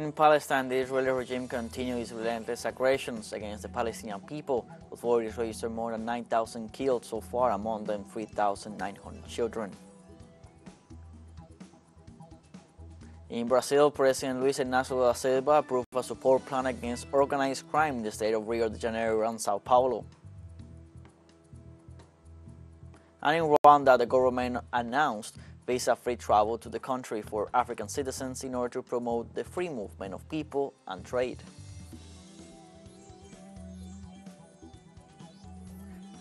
In Palestine, the Israeli regime continues its relentless aggressions against the Palestinian people. Authorities register more than 9,000 killed so far, among them 3,900 children. In Brazil, President Luis Inácio Lula da Silva approved a support plan against organized crime in the state of Rio de Janeiro and Sao Paulo. And in Rwanda, the government announced visa-free travel to the country for African citizens in order to promote the free movement of people and trade.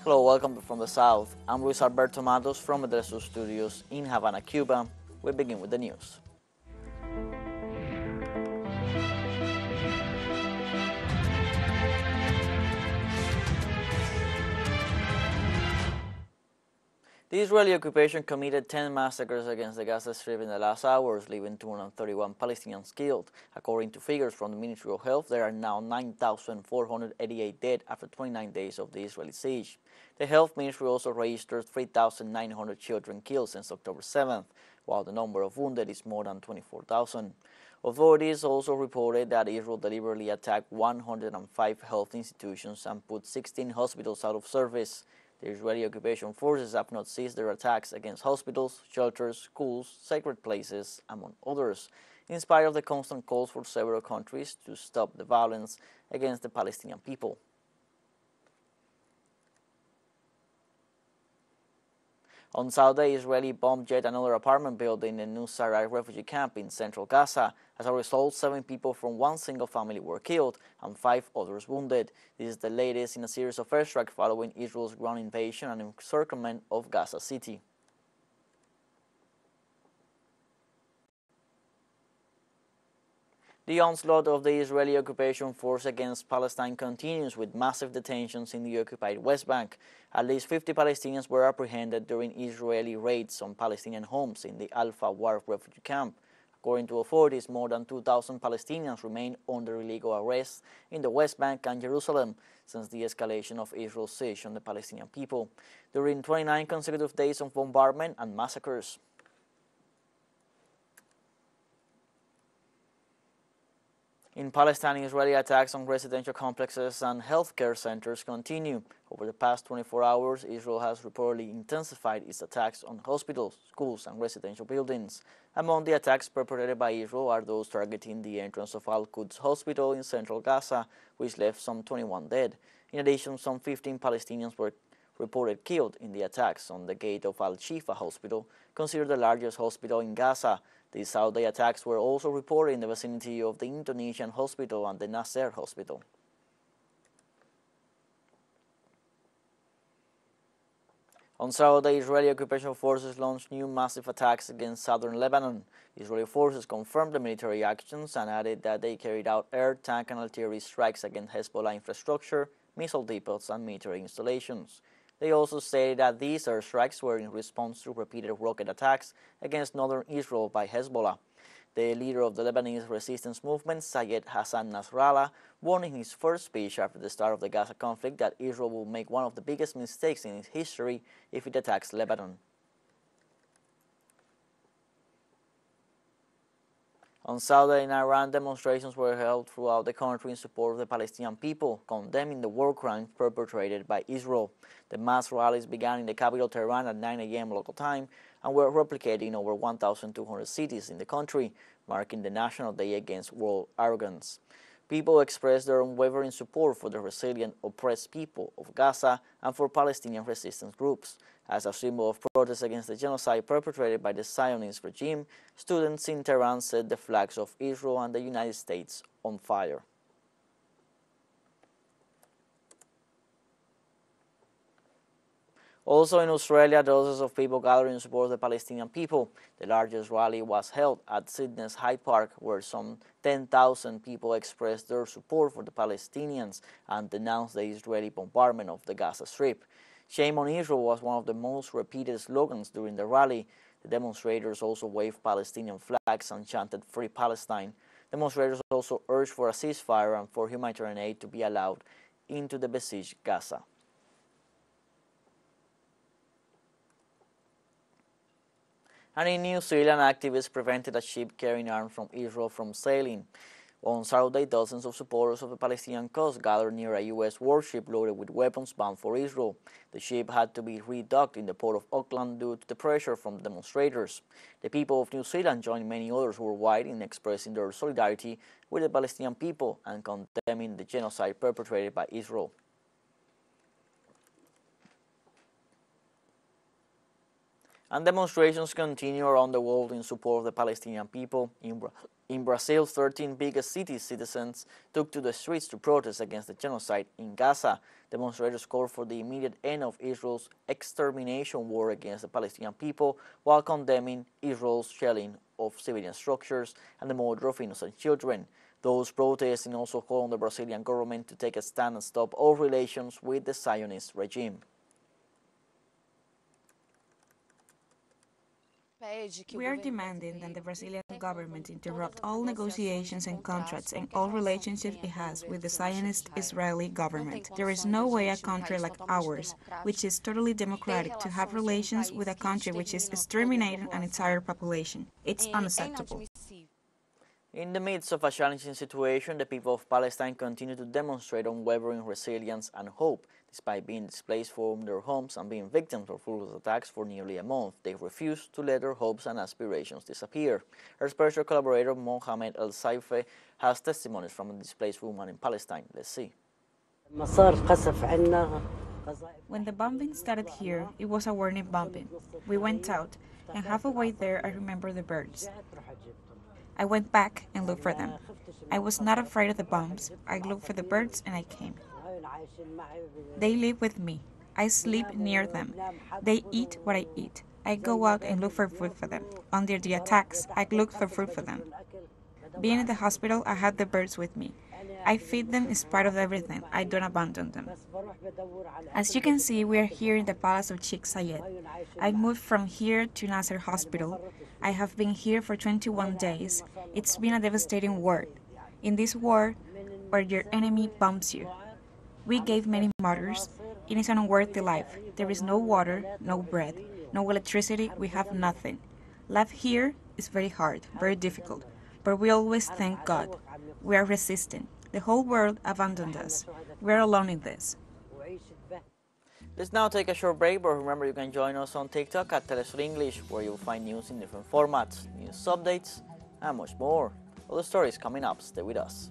Hello, welcome from the South. I'm Luis Alberto Matos from the TeleSUR Studios in Havana, Cuba. We begin with the news. The Israeli occupation committed 10 massacres against the Gaza Strip in the last hours, leaving 231 Palestinians killed. According to figures from the Ministry of Health, there are now 9,488 dead after 29 days of the Israeli siege. The Health Ministry also registered 3,900 children killed since October 7th, while the number of wounded is more than 24,000. Authorities also reported that Israel deliberately attacked 105 health institutions and put 16 hospitals out of service. The Israeli occupation forces have not ceased their attacks against hospitals, shelters, schools, sacred places, among others, in spite of the constant calls for several countries to stop the violence against the Palestinian people. On Saturday, Israeli bombs yet another apartment building in the Nusayrat refugee camp in central Gaza. As a result, 7 people from one single family were killed and 5 others wounded. This is the latest in a series of airstrikes following Israel's ground invasion and encirclement of Gaza City. The onslaught of the Israeli occupation force against Palestine continues with massive detentions in the occupied West Bank. At least 50 Palestinians were apprehended during Israeli raids on Palestinian homes in the Al-Fawar refugee camp. According to authorities, more than 2,000 Palestinians remain under illegal arrest in the West Bank and Jerusalem since the escalation of Israel's siege on the Palestinian people, during 29 consecutive days of bombardment and massacres. In Palestine, Israeli attacks on residential complexes and healthcare centers continue. Over the past 24 hours, Israel has reportedly intensified its attacks on hospitals, schools, and residential buildings. Among the attacks perpetrated by Israel are those targeting the entrance of Al-Quds Hospital in central Gaza, which left some 21 dead. In addition, some 15 Palestinians were reported killed in the attacks on the gate of Al-Shifa Hospital, considered the largest hospital in Gaza. These Saudi attacks were also reported in the vicinity of the Indonesian hospital and the Nasser Hospital. On Saturday, Israeli occupation forces launched new massive attacks against southern Lebanon. Israeli forces confirmed the military actions and added that they carried out air, tank and artillery strikes against Hezbollah infrastructure, missile depots and military installations. They also stated that these airstrikes were in response to repeated rocket attacks against northern Israel by Hezbollah. The leader of the Lebanese resistance movement, Sayed Hassan Nasrallah, warned in his first speech after the start of the Gaza conflict that Israel will make one of the biggest mistakes in its history if it attacks Lebanon. On Saturday in Iran, demonstrations were held throughout the country in support of the Palestinian people, condemning the war crimes perpetrated by Israel. The mass rallies began in the capital Tehran at 9 a.m. local time and were replicated in over 1,200 cities in the country, marking the National Day Against World Arrogance. People expressed their unwavering support for the resilient, oppressed people of Gaza and for Palestinian resistance groups. As a symbol of protest against the genocide perpetrated by the Zionist regime, students in Tehran set the flags of Israel and the United States on fire. Also in Australia, dozens of people gathered in support of the Palestinian people. The largest rally was held at Sydney's Hyde Park, where some 10,000 people expressed their support for the Palestinians and denounced the Israeli bombardment of the Gaza Strip. "Shame on Israel" was one of the most repeated slogans during the rally. The demonstrators also waved Palestinian flags and chanted "Free Palestine." Demonstrators also urged for a ceasefire and for humanitarian aid to be allowed into the besieged Gaza. And in New Zealand, activists prevented a ship carrying arms from Israel from sailing. On Saturday, dozens of supporters of the Palestinian cause gathered near a U.S. warship loaded with weapons bound for Israel. The ship had to be redocked in the port of Auckland due to the pressure from demonstrators. The people of New Zealand joined many others worldwide in expressing their solidarity with the Palestinian people and condemning the genocide perpetrated by Israel. And demonstrations continue around the world in support of the Palestinian people. In Brazil, 13 biggest cities' citizens took to the streets to protest against the genocide in Gaza. Demonstrators called for the immediate end of Israel's extermination war against the Palestinian people, while condemning Israel's shelling of civilian structures and the murder of innocent children. Those protesting also called on the Brazilian government to take a stand and stop all relations with the Zionist regime. We are demanding that the Brazilian government interrupt all negotiations and contracts and all relationships it has with the Zionist Israeli government. There is no way a country like ours, which is totally democratic, to have relations with a country which is exterminating an entire population. It's unacceptable. In the midst of a challenging situation, the people of Palestine continue to demonstrate unwavering resilience and hope. Despite being displaced from their homes and being victims of ruthless attacks for nearly a month, they refuse to let their hopes and aspirations disappear. Our special collaborator Mohammed El Saife has testimonies from a displaced woman in Palestine. Let's see. When the bombing started here, it was a warning bombing. We went out, and halfway there I remember the birds. I went back and looked for them. I was not afraid of the bombs. I looked for the birds and I came. They live with me. I sleep near them. They eat what I eat. I go out and look for food for them. Under the attacks, I look for food for them. Being in the hospital, I have the birds with me. I feed them in spite of everything. I don't abandon them. As you can see, we are here in the palace of Sheikh Sayed. I moved from here to Nasser Hospital. I have been here for 21 days. It's been a devastating war. In this war, where your enemy bombs you, we gave many martyrs. It is an unworthy life. There is no water, no bread, no electricity. We have nothing. Life here is very hard, very difficult. But we always thank God. We are resisting. The whole world abandoned us. We are alone in this. Let's now take a short break, but remember you can join us on TikTok at TeleSUR English, where you'll find news in different formats, news updates, and much more. All the stories coming up. Stay with us.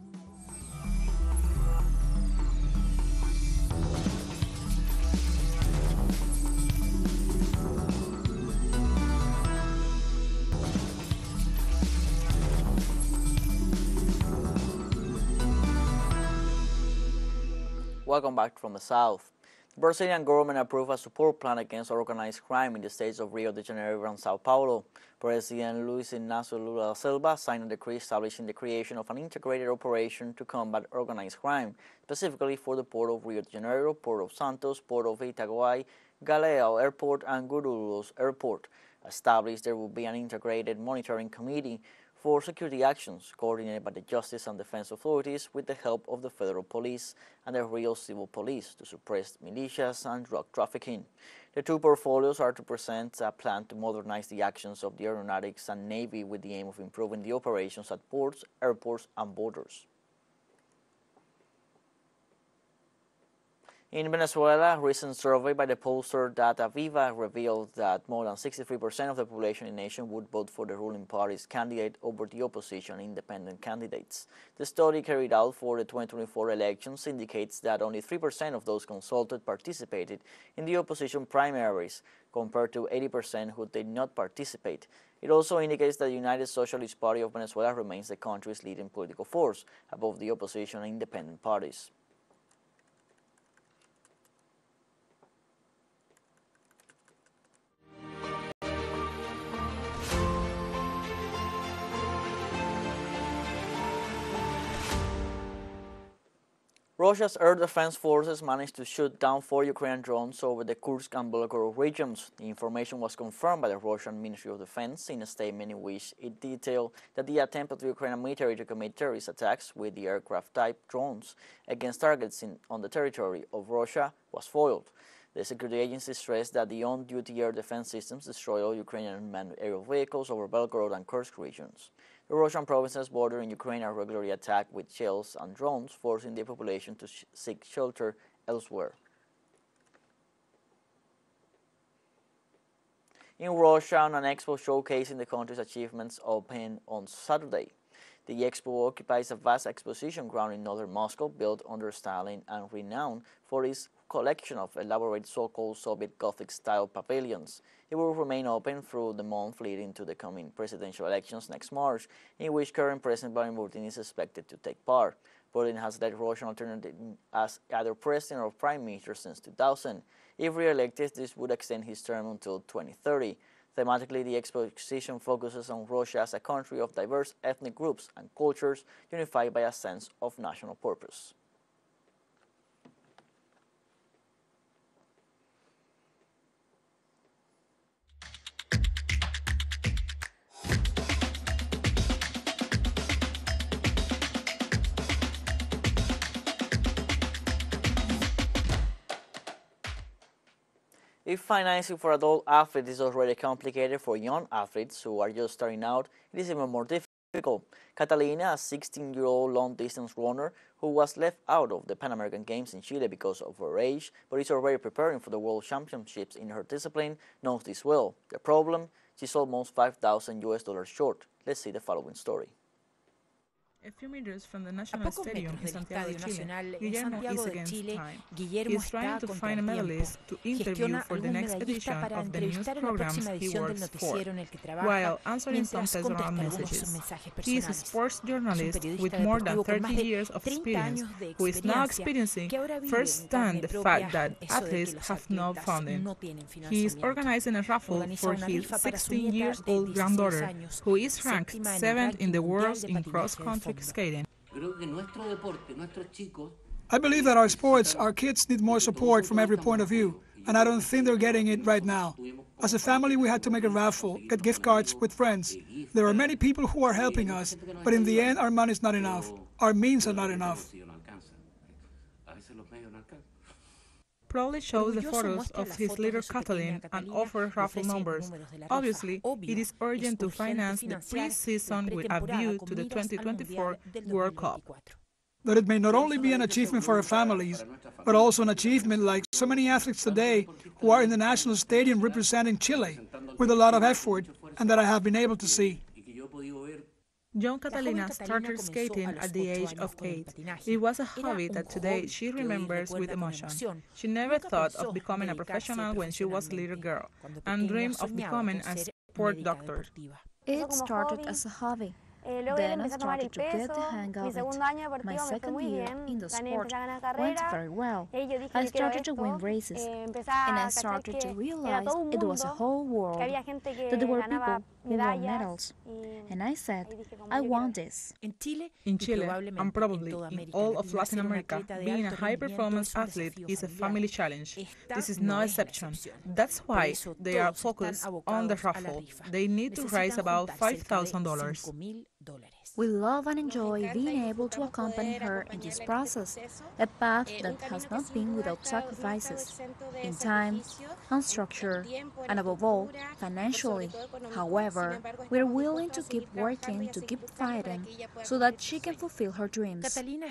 Welcome back from the South. The Brazilian government approved a support plan against organized crime in the states of Rio de Janeiro and Sao Paulo. President Luis Inácio Lula da Silva signed a decree establishing the creation of an integrated operation to combat organized crime, specifically for the Port of Rio de Janeiro, Port of Santos, Port of Itaguaí, Galeão Airport and Guarulhos Airport. Established, there will be an integrated monitoring committee for security actions, coordinated by the Justice and Defense authorities with the help of the Federal Police and the Rio Civil Police to suppress militias and drug trafficking. The two portfolios are to present a plan to modernize the actions of the aeronautics and Navy with the aim of improving the operations at ports, airports and borders. In Venezuela, a recent survey by the pollster Data Viva revealed that more than 63% of the population in the nation would vote for the ruling party's candidate over the opposition independent candidates. The study carried out for the 2024 elections indicates that only 3% of those consulted participated in the opposition primaries, compared to 80% who did not participate. It also indicates that the United Socialist Party of Venezuela remains the country's leading political force, above the opposition and independent parties. Russia's air defense forces managed to shoot down 4 Ukrainian drones over the Kursk and Belgorod regions. The information was confirmed by the Russian Ministry of Defense in a statement in which it detailed that the attempt of the Ukrainian military to commit terrorist attacks with the aircraft-type drones against targets on the territory of Russia was foiled. The security agency stressed that the on-duty air defense systems destroyed all Ukrainian manned aerial vehicles over Belgorod and Kursk regions. Russian provinces bordering Ukraine are regularly attacked with shells and drones, forcing the population to seek shelter elsewhere. In Russia, an expo showcasing the country's achievements opened on Saturday. The expo occupies a vast exposition ground in northern Moscow, built under Stalin and renowned for its collection of elaborate so-called Soviet Gothic-style pavilions. It will remain open through the month leading to the coming presidential elections next March, in which current President Vladimir Putin is expected to take part. Putin has led Russian alternative as either president or prime minister since 2000. If re-elected, this would extend his term until 2030. Thematically, the exposition focuses on Russia as a country of diverse ethnic groups and cultures, unified by a sense of national purpose. If financing for adult athletes is already complicated for young athletes who are just starting out, it is even more difficult. Catalina, a 16-year-old long-distance runner who was left out of the Pan American Games in Chile because of her age, but is already preparing for the World Championships in her discipline, knows this well. The problem? She's almost $5,000 short. Let's see the following story. A few meters from the National Stadium in Santiago de Chile, Guillermo is trying to find a medalist to interview for the next edition of the news programs he works for, while answering some personal messages. He is a sports journalist with more than 30 years of experience, who is now experiencing firsthand the fact that athletes have no funding. He is organizing a raffle for his 16-year-old granddaughter, who is ranked 7th in the world in cross-country skating. I believe that our sports, our kids need more support from every point of view, and I don't think they're getting it right now. As a family, we had to make a raffle, get gift cards with friends. There are many people who are helping us, but in the end, our money is not enough. Our means are not enough. Probably shows the photos of his little Catalina and offers raffle numbers. Obviously, it is urgent to finance the pre-season with a view to the 2024 World Cup. That it may not only be an achievement for our families, but also an achievement like so many athletes today who are in the national stadium representing Chile with a lot of effort, and that I have been able to see. Young Catalina started skating at the age of 8. It was a hobby that today she remembers with emotion. She never thought of becoming a professional when she was a little girl, and dreamed of becoming a sport doctor. It started as a hobby. Then I started to get the hang of it. My second year in the sport went very well. I started to win races, and I started to realize it was a whole world, that there were people who won medals. And I said, I want this. In Chile, and probably in all of Latin America, being a high-performance athlete is a family challenge. This is no exception. That's why they are focused on the raffle. They need to raise about $5,000. We love and enjoy being able to accompany her in this process, a path that has not been without sacrifices, in time, on structure, and above all, financially. However, we are willing to keep working, to keep fighting, so that she can fulfill her dreams. Catalina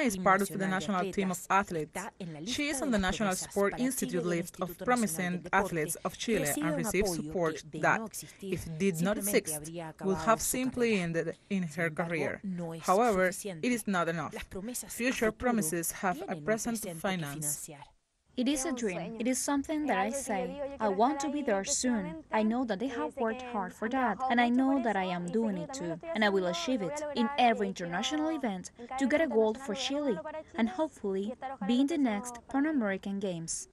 is part of the national team of athletes. She is on the National Sport Institute list of promising athletes of Chile and receives support that, if it did not exist, would have simply ended in her career. However, it is not enough. Future promises have a present to finance. It is a dream. It is something that I say, I want to be there soon. I know that they have worked hard for that, and I know that I am doing it too, and I will achieve it in every international event to get a gold for Chile, and hopefully be in the next Pan American Games.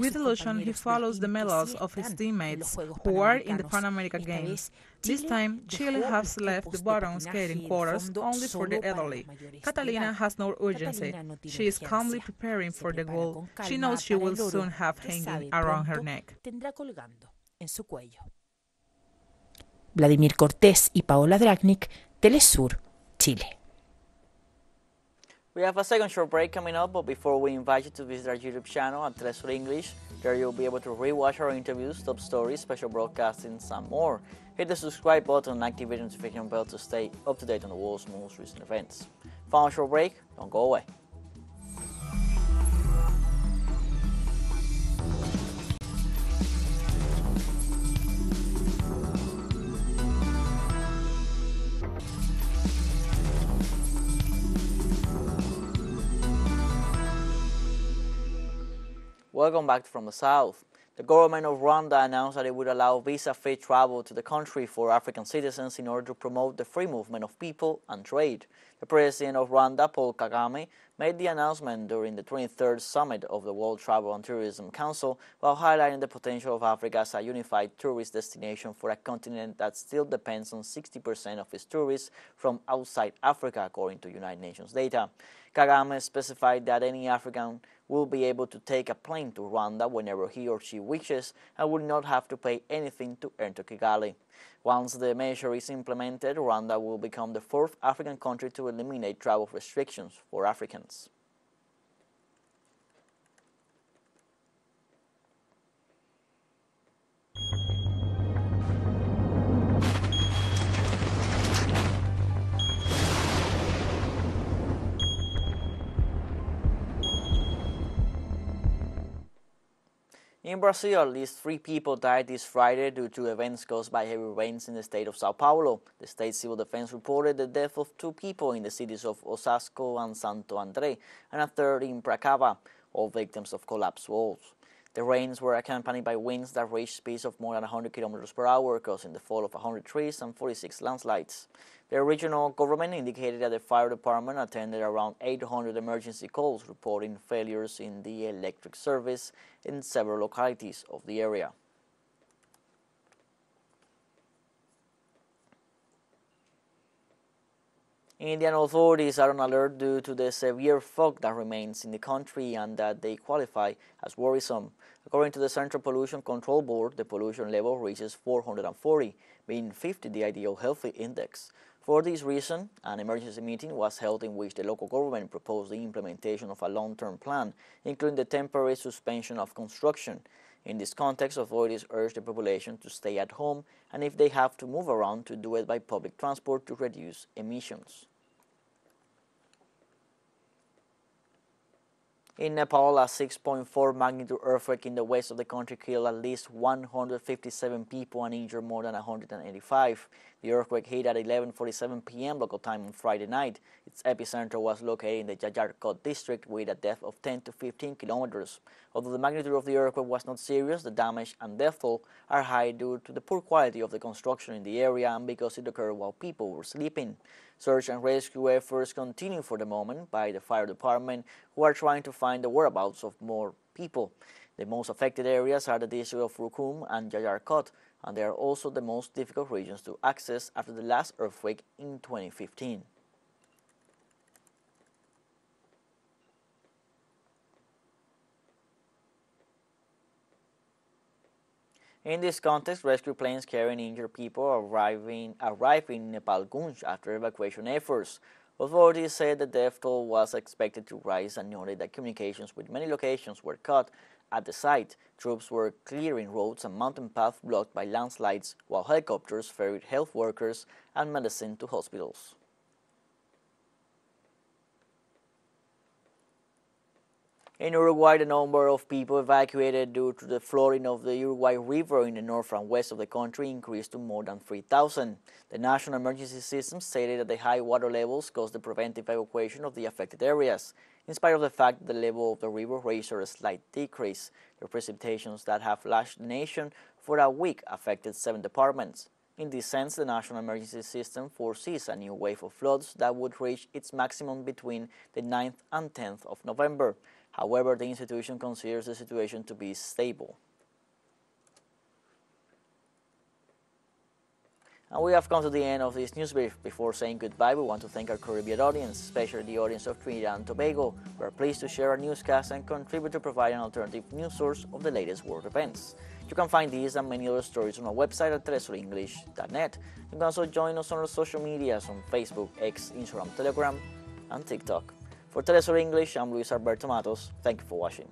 With illusion, he follows the medals of his teammates who are in the Pan American Games. This time, Chile has left the bottom skating quarters only for the elderly. Catalina has no urgency. She is calmly preparing for the goal. She knows she will soon have hanging around her neck. Vladimir Cortés y Paola Dragnik, TeleSUR, Chile. We have a second short break coming up, but before we invite you to visit our YouTube channel at TeleSUR English, There you'll be able to rewatch our interviews, top stories, special broadcastings, and more. Hit the subscribe button and activate the notification bell to stay up to date on the world's most recent events. Final short break, don't go away. Welcome back from the South. The government of Rwanda announced that it would allow visa-free travel to the country for African citizens in order to promote the free movement of people and trade. The president of Rwanda, Paul Kagame, made the announcement during the 23rd summit of the World Travel and Tourism Council, while highlighting the potential of Africa as a unified tourist destination for a continent that still depends on 60% of its tourists from outside Africa, according to United Nations data. Kagame specified that any African will be able to take a plane to Rwanda whenever he or she wishes and will not have to pay anything to enter Kigali. Once the measure is implemented, Rwanda will become the fourth African country to eliminate travel restrictions for Africans. In Brazil, at least 3 people died this Friday due to events caused by heavy rains in the state of Sao Paulo. The state's civil defense reported the death of 2 people in the cities of Osasco and Santo André, and a third in Piracaba, all victims of collapsed walls. The rains were accompanied by winds that reached speeds of more than 100 kilometers per hour, causing the fall of 100 trees and 46 landslides. The regional government indicated that the fire department attended around 800 emergency calls reporting failures in the electric service in several localities of the area. Indian authorities are on alert due to the severe fog that remains in the country and that they qualify as worrisome. According to the Central Pollution Control Board, the pollution level reaches 440, being 50 the ideal healthy index. For this reason, an emergency meeting was held in which the local government proposed the implementation of a long-term plan, including the temporary suspension of construction. In this context, authorities urge the population to stay at home and, if they have to move around, to do it by public transport to reduce emissions. In Nepal, a 6.4 magnitude earthquake in the west of the country killed at least 157 people and injured more than 185. The earthquake hit at 11:47 p.m. local time on Friday night. Its epicenter was located in the Jajarkot district with a depth of 10 to 15 kilometers. Although the magnitude of the earthquake was not serious, the damage and death toll are high due to the poor quality of the construction in the area and because it occurred while people were sleeping. Search and rescue efforts continue for the moment by the fire department, who are trying to find the whereabouts of more people. The most affected areas are the district of Rukum and Jajarkot, and they are also the most difficult regions to access after the last earthquake in 2015. In this context, rescue planes carrying injured people arrived in Nepal Gunj after evacuation efforts. Authorities said the death toll was expected to rise and noted that communications with many locations were cut. At the site, troops were clearing roads and mountain paths blocked by landslides, while helicopters ferried health workers and medicine to hospitals. In Uruguay, the number of people evacuated due to the flooding of the Uruguay River in the north and west of the country increased to more than 3,000. The National Emergency System stated that the high water levels caused the preventive evacuation of the affected areas. In spite of the fact that the level of the river registered a slight decrease, the precipitations that have lashed the nation for a week affected 7 departments. In this sense, the National Emergency System foresees a new wave of floods that would reach its maximum between the 9th and 10th of November. However, the institution considers the situation to be stable. And we have come to the end of this news brief. Before saying goodbye, we want to thank our Caribbean audience, especially the audience of Trinidad and Tobago. We are pleased to share our newscast and contribute to provide an alternative news source of the latest world events. You can find these and many other stories on our website at TeleSUREnglish.net. You can also join us on our social medias on Facebook, X, Instagram, Telegram, and TikTok. For TeleSUR English, I'm Luis Alberto Matos. Thank you for watching.